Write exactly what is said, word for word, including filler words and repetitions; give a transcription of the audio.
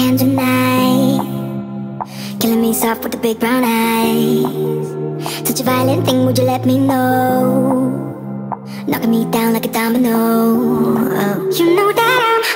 can't deny. Killing me soft with the big brown eyes. Such a violent thing, would you let me know? Knocking me down like a domino. Oh. You know that I'm